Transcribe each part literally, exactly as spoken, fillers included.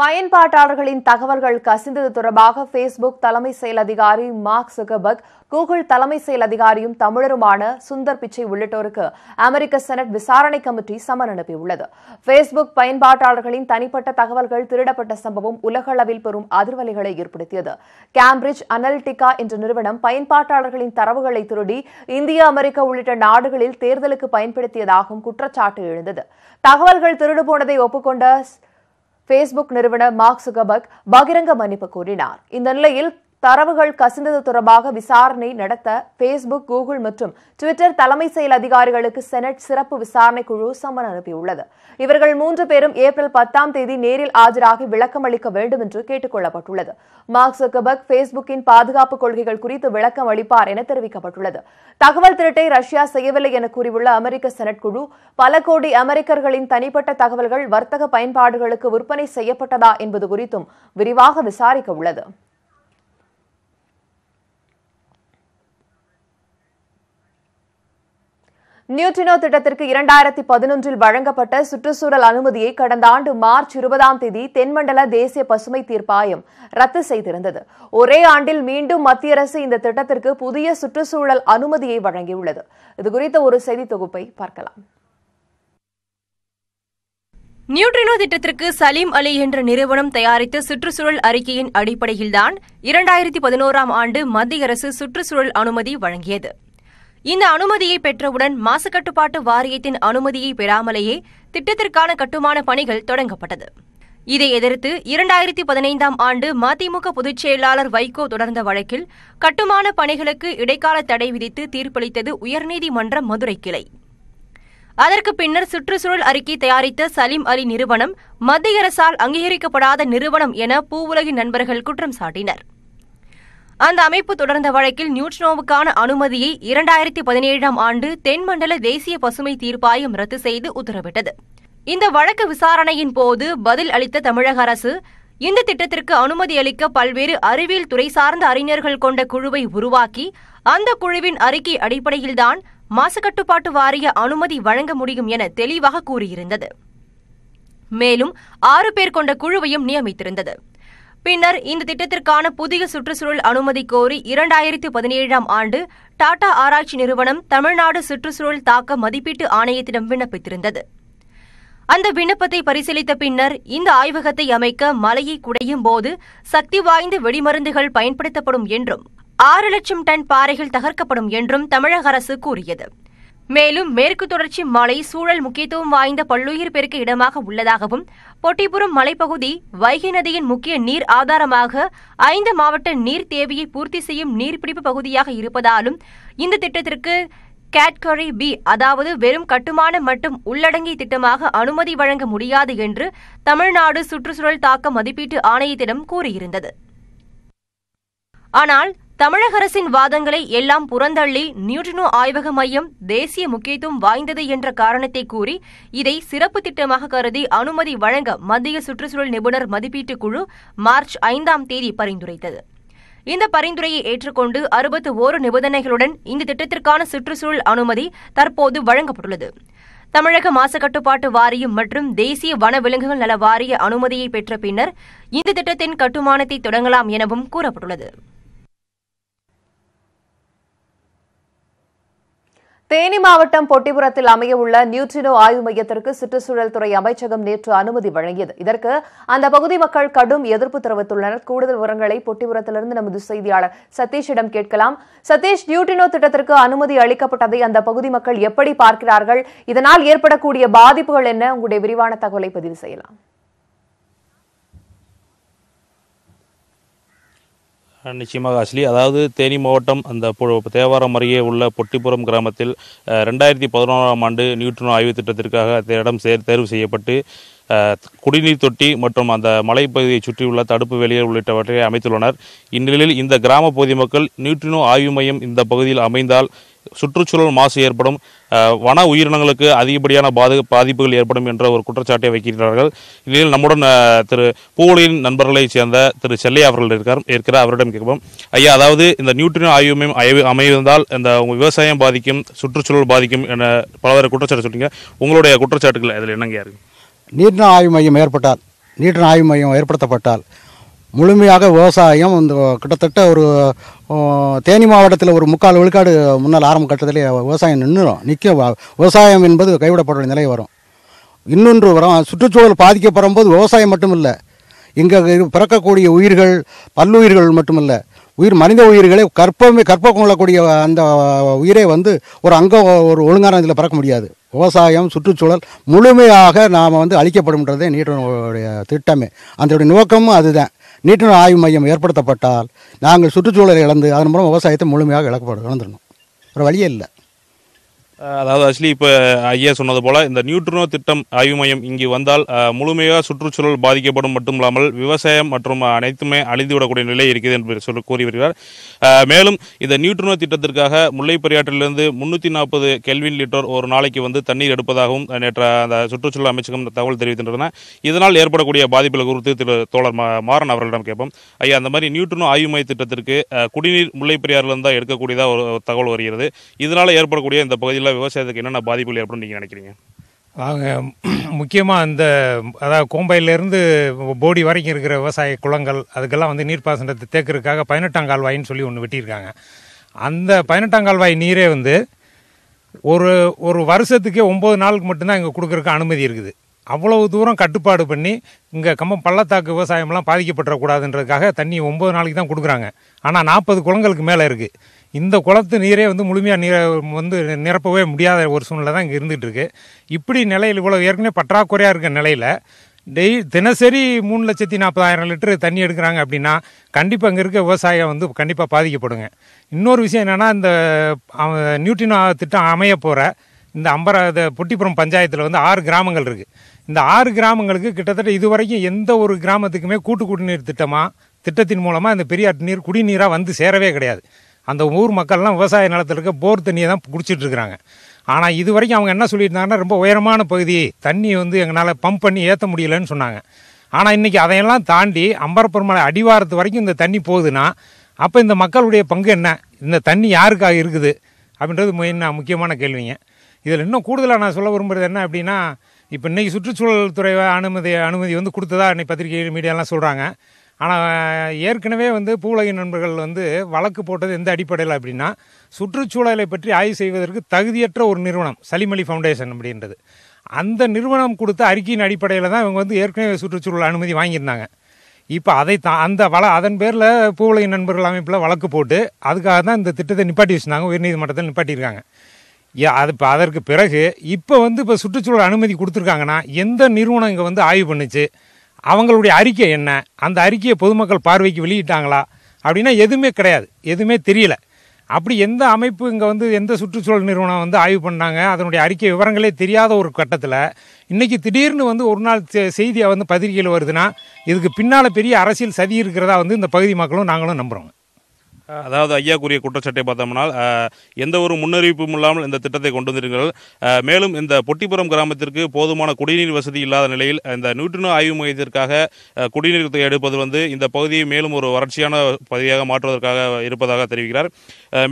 பயன்பாட்டாளர்களின் தகவல்கள் கசிந்தது தொடர்பாக பேஸ்புக் தலைமை செயல் அதிகாரி மார்க் ஸுக்கர்பர்க், கூகுள் தலைமை செயல் அதிகாரியும் தமிழருமான சுந்தர் பிச்சை உள்ளிட்டோருக்கு அமெரிக்க செனட் விசாரணை கமிட்டி சம்மன் அனுப்பியுள்ளது. பேஸ்புக் பயன்பாட்டாளர்களின் தனிப்பட்ட தகவல்கள் திருடப்பட்ட சம்பவம் உலகளவில் பெரும் அதிர்வலைகளை ஏற்படுத்தியது. கேம்பிரிட்ஜ் அனலிட்டிகா என்ற நிறுவனம் பயன்பாட்டாளர்களின் தரவுகளை திருடி இந்தியா, அமெரிக்கா உள்ளிட்ட நாடுகளில் தேர்தலுக்கு பயன்படுத்தியதாகவும் குற்றச்சாட்டு எழுந்தது. தகவல்கள் திருடுபோனதை ஒப்புக்கொண்ட பேஸ்புக் நிறுவனர் மார்க் ஸுக்கர்பர்க் பகிரங்க மன்னிப்பு கோரினார். இந்த நிலையில் தரவுகள் கசிந்தது தொடர்பாக விசாரணை நடத்த பேஸ்புக், கூகுள் மற்றும் ட்விட்டர் தலைமை செயல் அதிகாரிகளுக்கு செனட் சிறப்பு விசாரணை குழு சம்மன் அனுப்பியுள்ளது. இவர்கள் மூன்று பேரும் ஏப்ரல் பத்தாம் தேதி நேரில் ஆஜராகி விளக்கம் அளிக்க வேண்டும் என்று கேட்டுக் கொள்ளப்பட்டுள்ளது. மார்க் ஸுக்கர்பர்க் பேஸ்புக்கின் பாதுகாப்பு கொள்கைகள் குறித்து விளக்கம் அளிப்பார் என தெரிவிக்கப்பட்டுள்ளது. தகவல் திருட்டை ரஷ்யா செய்யவில்லை என கூறியுள்ள அமெரிக்க செனட் குழு, பல கோடி அமெரிக்கர்களின் தனிப்பட்ட தகவல்கள் வர்த்தக பயன்பாடுகளுக்கு விற்பனை செய்யப்பட்டதா என்பது குறித்தும் விரிவாக விசாரிக்க உள்ளது. நியூட்ரினோ திட்டத்திற்கு இரண்டாயிரத்தி பதினொன்றில் வழங்கப்பட்ட சுற்றுச்சூழல் அனுமதியை கடந்த ஆண்டு மார்ச் இருபதாம் தேதி தென்மண்டல தேசிய பசுமை தீர்ப்பாயம் ரத்து செய்திருந்தது. ஒரே ஆண்டில் மீண்டும் மத்திய அரசு இந்த திட்டத்திற்கு புதிய சுற்றுச்சூழல் அனுமதியை வழங்கியுள்ளது. இதுகுறித்த ஒரு செய்தி தொகுப்பை பார்க்கலாம். நியூட்ரினோ திட்டத்திற்கு சலீம் அலி என்ற நிறுவனம் தயாரித்த சுற்றுச்சூழல் அறிக்கையின் அடிப்படையில்தான் இரண்டாயிரத்தி பதினோராம் ஆண்டு மத்திய அரசு சுற்றுச்சூழல் அனுமதி வழங்கியது. இந்த அனுமதியை பெற்றவுடன் மாசுக்கட்டுப்பாட்டு வாரியத்தின் அனுமதியை பெறாமலேயே திட்டத்திற்கான கட்டுமான பணிகள் தொடங்கப்பட்டது. இதை எதிர்த்து இரண்டாயிரத்தி பதினைந்தாம் ஆண்டு மதிமுக பொதுச் செயலாளர் வைகோ தொடர்ந்த வழக்கில் கட்டுமான பணிகளுக்கு இடைக்கால தடை விதித்து தீர்ப்பளித்தது உயர்நீதிமன்ற மதுரை கிளை. அதற்கு பின்னர் சுற்றுச்சூழல் அறிக்கை தயாரித்த சலீம் அலி நிறுவனம் மத்திய அரசால் அங்கீகரிக்கப்படாத நிறுவனம் என பூவுலகின் நண்பர்கள் குற்றம் சாட்டினர். அந்த அமைப்பு தொடர்ந்த வழக்கில் நியூட்ரினோவுக்கான அனுமதியை இரண்டாயிரத்தி பதினேழாம் ஆண்டு தென்மண்டல தேசிய பசுமை தீர்ப்பாயம் ரத்து செய்து உத்தரவிட்டது. இந்த வழக்கு விசாரணையின் போது பதில் அளித்த தமிழக அரசு, இந்த திட்டத்திற்கு அனுமதி அளிக்க பல்வேறு அறிவியல் துறை சார்ந்த அறிஞர்கள் கொண்ட குழுவை உருவாக்கி அந்த குழுவின் அறிக்கை அடிப்படையில்தான் மாசுக்கட்டுப்பாட்டு வாரிய அனுமதி வழங்க முடியும் என தெளிவாக கூறியிருந்தது. மேலும் ஆறு பேர் கொண்ட குழுவையும் நியமித்திருந்தது. பின்னர் இந்த திட்டத்திற்கான புதிய சுற்றுச்சூழல் அனுமதி கோரி இரண்டாயிரத்தி பதினேழாம் ஆண்டு டாடா ஆராய்ச்சி நிறுவனம் தமிழ்நாடு சுற்றுச்சூழல் தாக்க மதிப்பீட்டு ஆணையத்திடம் விண்ணப்பித்திருந்தது. அந்த விண்ணப்பத்தை பரிசீலித்த பின்னர் இந்த ஆய்வகத்தை அமைக்க மலையை குடையும் போது சக்தி வாய்ந்த வெடிமருந்துகள் பயன்படுத்தப்படும் என்றும் ஆறு லட்சம் டன் பாறைகள் தகர்க்கப்படும் என்றும் தமிழக அரசு கூறியது. மேலும் மேற்கு தொடர்ச்சி மலை சூழல் முக்கியத்துவம் வாய்ந்த பல்லுயிர் பெருக்க இடமாக உள்ளதாகவும் பொட்டிபுரம் மலைப்பகுதி வைகை நதியின் முக்கிய நீர் ஆதாரமாக ஐந்து மாவட்ட நீர் தேவையை பூர்த்தி செய்யும் நீர்பிடிப்பு பகுதியாக இருப்பதாலும் இந்த திட்டத்திற்கு கேட்கரி பி, அதாவது வெறும் கட்டுமான மற்றும் உள்ளடங்கிய திட்டமாக அனுமதி வழங்க முடியாது என்று தமிழ்நாடு சுற்றுச்சூழல் தாக்க மதிப்பீட்டு ஆணையத்திடம் கூறியிருந்தது. ஆனால் தமிழக அரசின் வாதங்களை எல்லாம் புறந்தள்ளி நியூட்ரினோ ஆய்வக மையம் தேசிய முக்கியத்துவம் வாய்ந்தது என்ற காரணத்தை கூறி இதை சிறப்பு திட்டமாக கருதி அனுமதி வழங்க மத்திய சுற்றுச்சூழல் நிபுணர் மதிப்பீட்டு குழு மார்ச் ஐந்தாம் தேதி பரிந்துரைத்தது. இந்த பரிந்துரையை ஏற்றுக்கொண்டு அறுபத்தி ஓரு நிபந்தனைகளுடன் இந்த திட்டத்திற்கான சுற்றுச்சூழல் அனுமதி தற்போது வழங்கப்பட்டுள்ளது. தமிழக மாசுக்கட்டுப்பாட்டு வாரியம் மற்றும் தேசிய வனவிலங்குகள் நல வாரிய அனுமதியை பெற்ற பின்னர் இந்த திட்டத்தின் கட்டுமானத்தை தொடங்கலாம் எனவும் கூறப்பட்டுள்ளது. தேனி மாவட்டம் பொட்டிபுரத்தில் அமையவுள்ள நியூட்ரினோ ஆய்வு மையத்திற்கு சுற்றுச்சூழல் துறை அமைச்சகம் நேற்று அனுமதி வழங்கியது. இதற்கு அந்த பகுதி மக்கள் கடும் எதிர்ப்பு தெரிவித்துள்ளனர். கூடுதல் விவரங்களை பொட்டிபுரத்திலிருந்து நமது செய்தியாளர் சதீஷிடம் கேட்கலாம். சதீஷ், நியூட்ரினோ திட்டத்திற்கு அனுமதி அளிக்கப்பட்டதை அந்த பகுதி மக்கள் எப்படி பார்க்கிறார்கள்? இதனால் ஏற்படக்கூடிய பாதிப்புகள் என்ன? உங்களுடைய விரிவான தகவலை பதிவு செய்யலாம். நிச்சயமாக அஸ்லி, அதாவது தேனி மாவட்டம் அந்த தேவாரம் அருகே உள்ள பொட்டிபுரம் கிராமத்தில் ரெண்டாயிரத்தி பதினோராம் ஆண்டு நியூட்ரினோ ஆய்வு திட்டத்திற்காக இடம் சே தேர்வு செய்யப்பட்டு குடிநீர் தொட்டி மற்றும் அந்த மலைப்பகுதியை சுற்றியுள்ள தடுப்பு வேலிகள் உள்ளிட்டவற்றை அமைத்துள்ளனர். இந்நிலையில் இந்த கிராம பகுதி மக்கள் நியூட்ரினோ ஆய்வு மையம் இந்த பகுதியில் அமைந்தால் சுற்றுச்சூழல் மாசு ஏற்படும், வன உயிரினங்களுக்கு அதிகப்படியான பாது பாதிப்புகள் ஏற்படும் என்ற ஒரு குற்றச்சாட்டை வைக்கின்றார்கள். இதில் நம்முடன் திரு பூவலியின் நண்பர்களை சேர்ந்த திரு செல்லை அவர்கள் இருக்கார் இருக்கிறார் அவரிடம் கேட்போம். ஐயா, அதாவது இந்த நியூட்ரினோ ஆய்வு மையம் அய அமைந்தால் இந்த விவசாயம் பாதிக்கும், சுற்றுச்சூழல் பாதிக்கும் என பலவரை குற்றச்சாட்டு சொல்லிங்க. உங்களுடைய குற்றச்சாட்டுகள் அதில் என்னங்க? நீர்நிலை ஆய்வு மையம் ஏற்பட்டால் நீட் ஆய்வு மையம் ஏற்படுத்தப்பட்டால் முழுமையாக விவசாயம் இந்த கிட்டத்தட்ட ஒரு தேனி மாவட்டத்தில் ஒரு முக்கால் விழுக்காடு முன்னால் ஆரம்ப கட்டத்திலே விவசாயம் நின்றுடும் நிற்கும். விவசாயம் என்பது கைவிடப்பட்ட நிலை வரும். இன்னொன்று வரும், சுற்றுச்சூழல் பாதிக்கப்படும் போது விவசாயம் மட்டும் இல்லை, இங்கே பிறக்கக்கூடிய உயிர்கள் பல்லுயிர்கள் மட்டுமில்லை, உயிர் மனித உயிர்களை கற்பமே கற்ப கொள்ளக்கூடிய அந்த உயிரை வந்து ஒரு அங்கம் ஒரு ஒழுங்கான இதில் பிறக்க முடியாது. விவசாயம் சுற்றுச்சூழல் முழுமையாக நாம் வந்து அழிக்கப்படும்ன்றதே நீட்டினுடைய திட்டமே, அதனுடைய நோக்கமும் அதுதான். நீட்டின் ஆய்வு மையம் ஏற்படுத்தப்பட்டால் நாங்கள் சுற்றுச்சூழலை இழந்து அதன் மூலம் விவசாயத்தை முழுமையாக இழக்கப்படும் இழந்துடணும், ஒரு வழியே இல்லை. அதாவது ஆக்சுவலி இப்போ ஐயா சொன்னது போல் இந்த நியூட்ரினோ திட்டம் ஆய்வு மையம் இங்கு வந்தால் முழுமையாக சுற்றுச்சூழல் பாதிக்கப்படும் மட்டும் இல்லாமல் விவசாயம் மற்றும் அனைத்துமே அழிந்துவிடக்கூடிய நிலை இருக்குது என்று சொல்லி கூறி வருகிறார். மேலும் இந்த நியூட்ரினோ திட்டத்திற்காக முல்லை பெரியாற்றிலிருந்து முன்னூற்றி நாற்பது கெல்வின் லிட்டர் ஒரு நாளைக்கு வந்து தண்ணீர் எடுப்பதாகவும் நேற்று அந்த சுற்றுச்சூழல் அமைச்சகம் தகவல் தெரிவிக்கின்றன. இதனால் ஏற்படக்கூடிய பாதிப்புகள் குறித்து திரு தோழர் மாறன் அவர்களிடம் கேட்போம். ஐயா, அந்த மாதிரி நியூட்ரினோ ஆய்வு மைய திட்டத்திற்கு குடிநீர் முல்லை பெரியாறிலிருந்து தான் எடுக்கக்கூடியதாக ஒரு தகவல் வருகிறது. இதனால் ஏற்படக்கூடிய இந்த பகுதியில் விவசாயத்துக்கு என்னென்ன பாதிப்புகள் எப்படின்னு நீங்கள் நினைக்கிறீங்க? அவங்க முக்கியமாக அந்த அதாவது கோம்பையிலேருந்து போடி வரைக்கும் இருக்கிற விவசாய குளங்கள் அதுக்கெல்லாம் வந்து நீர்ப்பாசனத்தை தேக்கிறதுக்காக பதினெட்டாம் கால்வாயின்னு சொல்லி ஒன்று வெட்டியிருக்காங்க. அந்த பதினெட்டாம் கால்வாய் நீரே வந்து ஒரு ஒரு வருஷத்துக்கே ஒம்பது நாளுக்கு மட்டும்தான் இங்கே கொடுக்குறக்கு அனுமதி இருக்குது. அவ்வளவு தூரம் கட்டுப்பாடு பண்ணி இங்கே கம்பம் பள்ளத்தாக்கு விவசாயம்லாம் பாதிக்கப்படக்கூடாதுன்றதுக்காக தண்ணி ஒம்பது நாளைக்கு தான் கொடுக்குறாங்க. ஆனால் நாற்பது குளங்களுக்கு மேலே இருக்குது. இந்த குளத்து நீரே வந்து முழுமையாக நீரை வந்து நிரப்பவே முடியாத ஒரு சூழ்நிலை தான் இங்கே இருந்துகிட்ருக்கு. இப்படி நிலையில் இவ்வளோ ஏற்கனவே பற்றாக்குறையாக இருக்கிற நிலையில் டெய் தினசரி மூணு லட்சத்தி நாற்பதாயிரம் லிட்டரு தண்ணி எடுக்கிறாங்க அப்படின்னா கண்டிப்பாக அங்கே இருக்க விவசாயம் வந்து கண்டிப்பாக பாதிக்கப்படுங்க. இன்னொரு விஷயம் என்னென்னா, இந்த நியூட்ரினோ திட்டம் அமைய போகிற இந்த அம்பராத பொட்டிப்புறம் பஞ்சாயத்தில் வந்து ஆறு கிராமங்கள் இருக்குது. இந்த ஆறு கிராமங்களுக்கு கிட்டத்தட்ட இது வரைக்கும் எந்த ஒரு கிராமத்துக்குமே கூட்டு குடிநீர் திட்டமாக திட்டத்தின் மூலமாக இந்த பெரியாற்று நீர் குடிநீராக வந்து சேரவே கிடையாது. அந்த ஊர் மக்கள்லாம் விவசாய நிலத்தில் இருக்க போர் தண்ணியை தான் குடிச்சிட்ருக்குறாங்க. ஆனால் இது வரைக்கும் அவங்க என்ன சொல்லியிருந்தாங்கன்னா, ரொம்ப உயரமான பகுதி தண்ணி வந்து எங்களால் பம்ப் பண்ணி ஏற்ற முடியலைன்னு சொன்னாங்க. ஆனால் இன்றைக்கி அதையெல்லாம் தாண்டி அம்பரப்பெருமலை அடிவாரத்து வரைக்கும் இந்த தண்ணி போகுதுன்னா அப்போ இந்த மக்களுடைய பங்கு என்ன, இந்த தண்ணி யாருக்காக இருக்குது அப்படின்றது என்ன முக்கியமான கேள்விங்க. இதில் இன்னும் கூடுதலாக நான் சொல்ல விரும்புகிறது என்ன அப்படின்னா, இப்போ இன்றைக்கி சுற்றுச்சூழல் துறை அனுமதி அனுமதி வந்து கொடுத்ததா இன்றைக்கி பத்திரிகை மீடியாலாம் சொல்கிறாங்க. ஆனால் ஏற்கனவே வந்து பூவுலகின் நண்பர்கள் வந்து வழக்கு போட்டது எந்த அடிப்படையில் அப்படின்னா, சுற்றுச்சூழலை பற்றி ஆய்வு செய்வதற்கு தகுதியற்ற ஒரு நிறுவனம் சலீம் அலி ஃபவுண்டேஷன் அப்படின்றது, அந்த நிறுவனம் கொடுத்த அறிக்கையின் அடிப்படையில் தான் இவங்க வந்து ஏற்கனவே சுற்றுச்சூழல் அனுமதி வாங்கியிருந்தாங்க. இப்போ அதை தா அந்த வள அதன் பேரில் பூவுலகின் நண்பர்கள் அமைப்பில் வழக்கு போட்டு அதுக்காக தான் இந்த திட்டத்தை நிப்பாட்டி வச்சுருந்தாங்க, உயர்நீதிமன்றத்தில் நிப்பாட்டியிருக்காங்க. அது இப்போ அதற்கு பிறகு இப்போ வந்து இப்போ சுற்றுச்சூழல் அனுமதி கொடுத்துருக்காங்கன்னா எந்த நிறுவனம் இங்கே வந்து ஆய்வு பண்ணுச்சு, அவங்களுடைய அறிக்கை என்ன, அந்த அறிக்கையை பொதுமக்கள் பார்வைக்கு வெளியிட்டாங்களா அப்படின்னா எதுவுமே கிடையாது, எதுவுமே தெரியல. அப்படி எந்த அமைப்பு இங்கே வந்து எந்த சுற்றுச்சூழல் நிறுவனம் வந்து ஆய்வு பண்ணாங்க, அதனுடைய அறிக்கை விவரங்களே தெரியாத ஒரு கட்டத்தில் இன்றைக்கி திடீர்னு வந்து ஒரு நாள் செய்தியாக வந்து பத்திரிகையில் வருதுன்னா இதுக்கு பின்னால் பெரிய அரசியல் சதி இருக்கிறதா வந்து இந்த பகுதி மக்களும் நாங்களும் நம்புகிறோங்க. அதாவது ஐயா கூறிய குற்றச்சாட்டை பார்த்தோம்னா எந்த ஒரு முன்னறிவிப்பும் இல்லாமல் இந்த திட்டத்தை கொண்டு வந்திருக்கிறார்கள். மேலும் இந்த பொட்டிப்புறம் கிராமத்திற்கு போதுமான குடிநீர் வசதி இல்லாத நிலையில் இந்த நியூட்ரினோ ஆய்வு மையத்திற்காக குடிநீர் எடுப்பது வந்து இந்த பகுதியை மேலும் ஒரு வறட்சியான பகுதியாக மாற்றுவதற்காக இருப்பதாக தெரிவிக்கிறார்.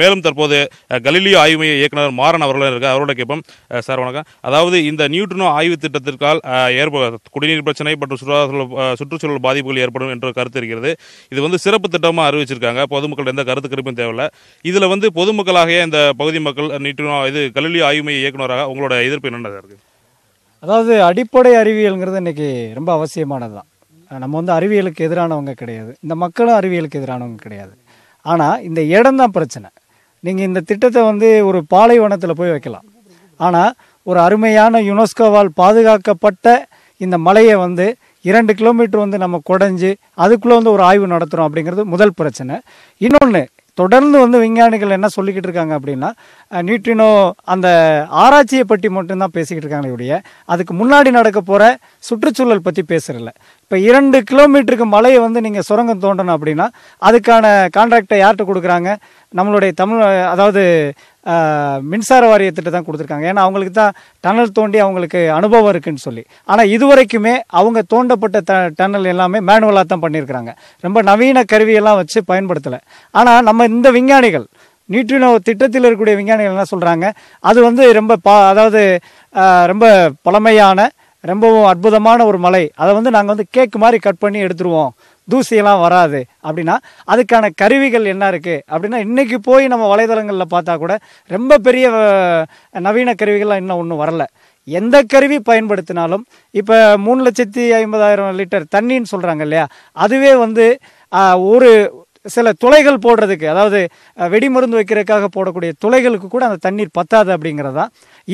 மேலும் தற்போது கலிலியோ ஆய்வு மைய இயக்குநர் மாறன் அவர்களும் இருக்கார், அவரோட கேட்போம். சார் வணக்கம். அதாவது இந்த நியூட்ரினோ ஆய்வு திட்டத்திற்கால் ஏற்ப குடிநீர் பிரச்சனை மற்றும் சுற்றுச்சூழல் சுற்றுச்சூழல் பாதிப்புகள் ஏற்படும் என்ற கருத்து இருக்கிறது. இது வந்து சிறப்பு திட்டமாக அறிவிச்சிருக்காங்க, பொதுமக்கள் எந்த கருத்து கருப்பும் தேவையில்லை. இதில் வந்து பொதுமக்களாகிய இந்த பகுதி மக்கள் நீட்டினோ இது கலிலியோ ஆய்வு மைய இயக்குநராக உங்களோட எதிர்ப்பு என்னென்னதாக இருக்குது? அதாவது அடிப்படை அறிவியல்ங்கிறது இன்றைக்கி ரொம்ப அவசியமானது தான். நம்ம வந்து அறிவியலுக்கு எதிரானவங்க கிடையாது, இந்த மக்களும் அறிவியலுக்கு எதிரானவங்க கிடையாது. ஆனால் இந்த இடம் தான் பிரச்சனை. நீங்கள் இந்த திட்டத்தை வந்து ஒரு பாலைவனத்தில் போய் வைக்கலாம், ஆனால் ஒரு அருமையான யுனெஸ்கோவால் பாதுகாக்கப்பட்ட இந்த மலையை வந்து இரண்டு கிலோமீட்டர் வந்து நம்ம குடஞ்சி அதுக்குள்ளே வந்து ஒரு ஆய்வு நடத்துகிறோம் அப்படிங்கிறது முதல் பிரச்சனை. இன்னொன்று, தொடர்ந்து வந்து விஞ்ஞானிகள் என்ன சொல்லிக்கிட்டு இருக்காங்க அப்படின்னா, நியூட்ரினோ அந்த ஆராய்ச்சியை பற்றி மட்டும்தான் பேசிக்கிட்டு இருக்காங்களே ஒழிய அதுக்கு முன்னாடி நடக்க போகிற சுற்றுச்சூழல் பற்றி பேசுகிறதில்ல. இப்போ இரண்டு கிலோமீட்டருக்கு மலையை வந்து நீங்கள் சுரங்கம் தோண்டணும் அப்படின்னா அதுக்கான கான்ட்ராக்டை யார்கிட்ட கொடுக்குறாங்க? நம்மளுடைய தமிழ் அதாவது மின்சார வாரியத்திட்ட தான் கொடுத்துருக்காங்க. ஏன்னா அவங்களுக்கு தான் டனல் தோண்டி அவங்களுக்கு அனுபவம் இருக்குதுன்னு சொல்லி. ஆனால் இதுவரைக்குமே அவங்க தோண்டப்பட்ட த டனல் எல்லாமே மேனுவலாக தான் பண்ணியிருக்கிறாங்க, ரொம்ப நவீன கருவியெல்லாம் வச்சு பயன்படுத்தலை. ஆனால் நம்ம இந்த விஞ்ஞானிகள் நியூட்ரினோ திட்டத்தில் இருக்கக்கூடிய விஞ்ஞானிகள் என்ன சொல்கிறாங்க, அது வந்து ரொம்ப பா அதாவது ரொம்ப பழமையான ரொம்பவும் அற்புதமான ஒரு மலை, அதை வந்து நாங்கள் வந்து கேக் மாதிரி கட் பண்ணி எடுத்துருவோம், தூசியெல்லாம் வராது அப்படின்னா அதுக்கான கருவிகள் என்ன இருக்குது அப்படின்னா, இன்றைக்கி போய் நம்ம வலைதளங்களில் பார்த்தா கூட ரொம்ப பெரிய நவீன கருவிகள்லாம் இன்னும் ஒன்றும் வரலை. எந்த கருவி பயன்படுத்தினாலும் இப்போ மூணு லட்சத்தி ஐம்பதாயிரம் லிட்டர் தண்ணின்னு சொல்கிறாங்க இல்லையா, அதுவே வந்து ஒரு சில துளைகள் போடுறதுக்கு, அதாவது வெடிமருந்து வைக்கிறதுக்காக போடக்கூடிய துளைகளுக்கு கூட அந்த தண்ணீர் பத்தாது அப்படிங்கிறதா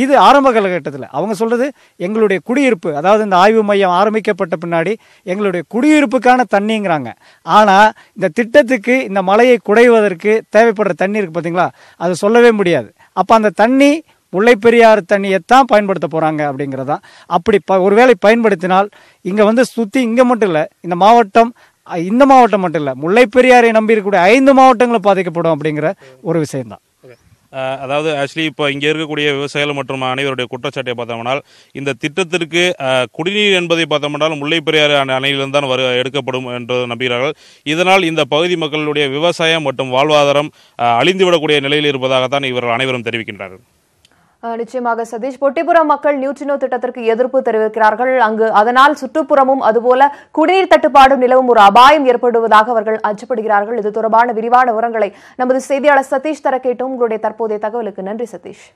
இது ஆரம்ப காலகட்டத்தில் அவங்க சொல்கிறது. எங்களுடைய குடியிருப்பு, அதாவது இந்த ஆய்வு மையம் ஆரம்பிக்கப்பட்ட பின்னாடி எங்களுடைய குடியிருப்புக்கான தண்ணிங்கிறாங்க. ஆனால் இந்த திட்டத்துக்கு இந்த மலையை குடைவதற்கு தேவைப்படுற தண்ணி இருக்குது பார்த்தீங்களா, அது சொல்லவே முடியாது. அப்போ அந்த தண்ணி முல்லைப்பெரியாறு தண்ணியைத்தான் பயன்படுத்த போகிறாங்க அப்படிங்கிறதான். அப்படி ப ஒருவேளை பயன்படுத்தினால் இங்கே வந்து சுற்றி இங்கே மட்டும் இல்லை, இந்த மாவட்டம் இந்த மாவட்டம் மட்டும் இல்லை, முல்லைப்பெரியாரை நம்பி இருக்கக்கூடிய ஐந்து மாவட்டங்களும் பாதிக்கப்படும் அப்படிங்கிற ஒரு விஷயம்தான். அதாவது ஆக்சுவலி இப்போ இங்கே இருக்கக்கூடிய விவசாயிகள் மற்றும் அனைவருடைய குற்றச்சாட்டை பார்த்தோம்னால், இந்த திட்டத்திற்கு குடிநீர் என்பதை பார்த்தோம்னால் முல்லைப்பெரியாறு அணையிலிருந்து தான் வரு எடுக்கப்படும் என்று நம்புகிறார்கள். இதனால் இந்த பகுதி மக்களுடைய விவசாயம் மற்றும் வாழ்வாதாரம் அழிந்துவிடக்கூடிய நிலையில் இருப்பதாகத்தான் இவர்கள் அனைவரும் தெரிவிக்கின்றார்கள். நிச்சயமாக சதீஷ், பொட்டிபுரா மக்கள் நியூட்ரினோ திட்டத்திற்கு எதிர்ப்பு தெரிவிக்கிறார்கள். அங்கு அதனால் சுற்றுப்புறமும் அதுபோல குடிநீர் தட்டுப்பாடும் நிலவும் ஒரு அபாயம் ஏற்படுவதாக அவர்கள் அச்சப்படுகிறார்கள். இது தொடர்பான விரிவான விவரங்களை நமது செய்தியாளர் சதீஷ் தர கேட்டோம். உங்களுடைய தற்போதைய தகவலுக்கு நன்றி சதீஷ்.